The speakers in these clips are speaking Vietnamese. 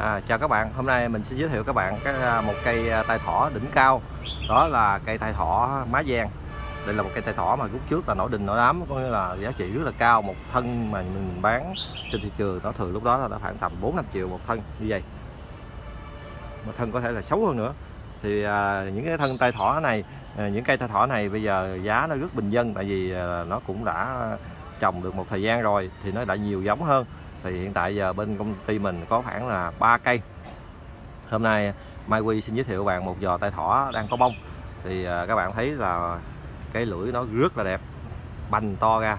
Chào các bạn, hôm nay mình sẽ giới thiệu các bạn một cây tai thỏ đỉnh cao. Đó là cây tai thỏ má vàng. Đây là một cây tai thỏ mà lúc trước là nổi đình nổi đám, có nghĩa là giá trị rất là cao. Một thân mà mình bán trên thị trường nó thường lúc đó là đã khoảng tầm 4-5 triệu một thân như vậy. Một thân có thể là xấu hơn nữa. Thì những cái thân tai thỏ này, những cây tai thỏ này bây giờ giá nó rất bình dân. Tại vì nó cũng đã trồng được một thời gian rồi thì nó đã nhiều giống hơn. Thì hiện tại giờ bên công ty mình có khoảng là 3 cây. Hôm nay Mai Huy xin giới thiệu bạn một giò tai thỏ đang có bông. Thì các bạn thấy là cái lưỡi nó rất là đẹp, bành to ra.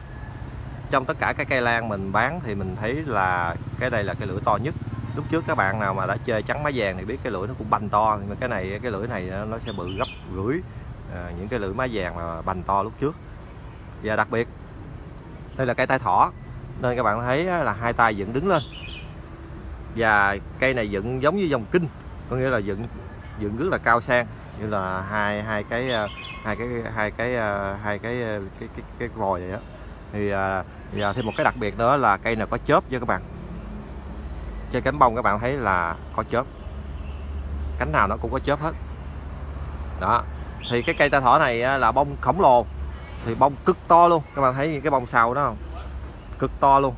Trong tất cả các cây lan mình bán thì mình thấy là cái đây là cái lưỡi to nhất. Lúc trước các bạn nào mà đã chơi trắng má vàng thì biết cái lưỡi nó cũng bành to, nhưng mà cái lưỡi này nó sẽ bự gấp rưỡi những cái lưỡi má vàng mà bành to lúc trước. Và đặc biệt đây là cây tai thỏ nên các bạn thấy là hai tay dựng đứng lên, và cây này dựng giống như dòng kinh, có nghĩa là dựng rất là cao sang, như là hai cái vòi vậy đó. Thì và thêm một cái đặc biệt nữa là cây này có chớp nha các bạn. Trên cánh bông các bạn thấy là có chớp, cánh nào nó cũng có chớp hết đó. Thì cái cây tai thỏ này là bông khổng lồ, thì bông cực to luôn. Các bạn thấy những cái bông sầu đó không, cực to luôn,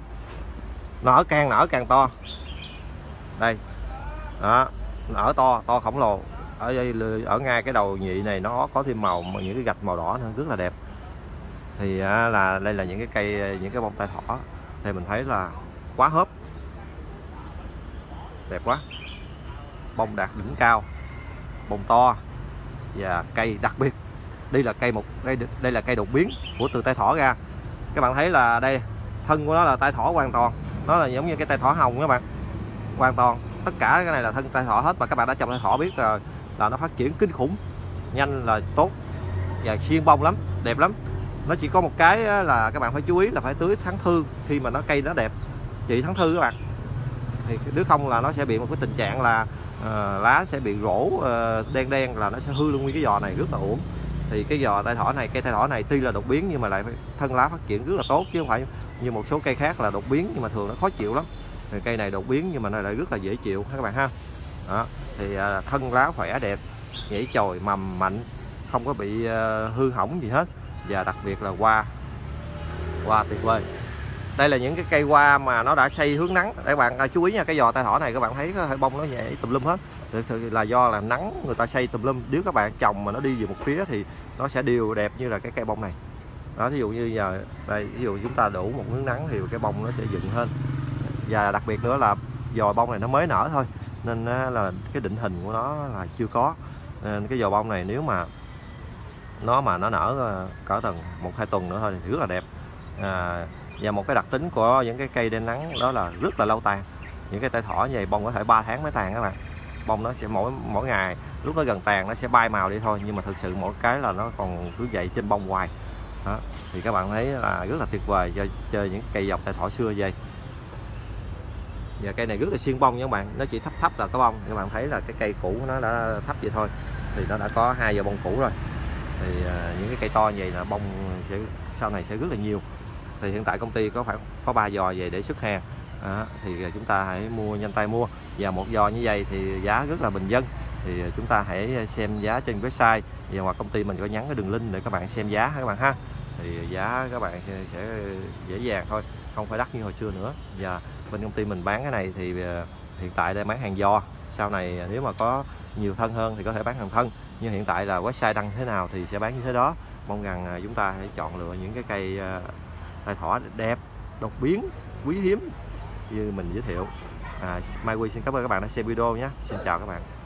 nở càng to đây đó, nở to khổng lồ. Ở ngay cái đầu nhị này nó có thêm màu, những cái gạch màu đỏ nữa, rất là đẹp. Thì là đây là những cái cây, những cái bông tai thỏ thì mình thấy là quá hớp, đẹp quá, bông đạt đỉnh cao, bông to. Và cây đặc biệt đây là cây đột biến của từ tai thỏ ra. Các bạn thấy là đây thân của nó là tai thỏ hoàn toàn, nó là giống như cái tai thỏ hồng các bạn, hoàn toàn tất cả cái này là thân tai thỏ hết. Và các bạn đã trồng tai thỏ biết rồi là nó phát triển kinh khủng, nhanh là tốt và xuyên bông lắm, đẹp lắm. Nó chỉ có một cái là các bạn phải chú ý là phải tưới tháng Thư khi mà cây nó đẹp, chị tháng Thư các bạn, thì nếu không là nó sẽ bị một cái tình trạng là lá sẽ bị rỗ đen, là nó sẽ hư luôn nguyên cái giò này, rất là uổng. Thì cái giò tai thỏ này, cây tai thỏ này tuy là đột biến nhưng mà lại thân lá phát triển rất là tốt, chứ không phải như một số cây khác là đột biến nhưng mà thường nó khó chịu lắm. Thì cây này đột biến nhưng mà nó lại rất là dễ chịu các bạn ha. Đó, thì thân lá khỏe đẹp, nhảy chồi mầm mạnh, không có bị hư hỏng gì hết. Và đặc biệt là hoa tuyệt vời. Đây là những cái cây hoa mà nó đã xây hướng nắng. Để các bạn chú ý nha, cái giò tai thỏ này các bạn thấy cái bông nó nhảy tùm lum hết. Thực là do là nắng người ta xây tùm lum. Nếu các bạn trồng mà nó đi về một phía thì nó sẽ đều đẹp như là cái cây bông này. Đó, ví dụ như giờ đây, ví dụ chúng ta đủ một hướng nắng thì cái bông nó sẽ dựng hơn. Và đặc biệt nữa là giò bông này nó mới nở thôi nên là cái định hình của nó là chưa có, nên cái giò bông này nếu mà nó nở cỡ tầm 1-2 tuần nữa thôi thì rất là đẹp. Và một cái đặc tính của những cái cây đen nắng đó là rất là lâu tàn. Những cái tai thỏ như vậy bông có thể 3 tháng mới tàn các bạn. Bông nó sẽ mỗi ngày lúc nó gần tàn nó sẽ bay màu đi thôi, nhưng mà thực sự mỗi cái là nó còn cứ vậy trên bông hoài. Đó, thì các bạn thấy là rất là tuyệt vời cho chơi những cây dọc tai thỏ xưa vậy. Và cây này rất là xuyên bông nha các bạn, nó chỉ thấp là có bông. Các bạn thấy là cái cây cũ của nó đã thấp vậy thôi thì nó đã có 2 giò bông cũ rồi. Thì những cái cây to như vậy là bông sau này sẽ rất là nhiều. Thì hiện tại công ty có khoảng có 3 giò về để xuất hàng. Thì chúng ta hãy mua, nhanh tay mua. Và một giò như vậy thì giá rất là bình dân. Thì chúng ta hãy xem giá trên website, và ngoài công ty mình có nhắn cái đường link để các bạn xem giá các bạn ha. Thì giá các bạn sẽ dễ dàng thôi, không phải đắt như hồi xưa nữa. Và bên công ty mình bán cái này thì hiện tại đang bán hàng giò, sau này nếu mà có nhiều thân hơn thì có thể bán hàng thân, nhưng hiện tại là website đăng thế nào thì sẽ bán như thế đó. Mong rằng chúng ta hãy chọn lựa những cái cây tai thỏ đẹp, đột biến, quý hiếm như mình giới thiệu. Mai Huy xin cảm ơn các bạn đã xem video nhé. Xin chào các bạn.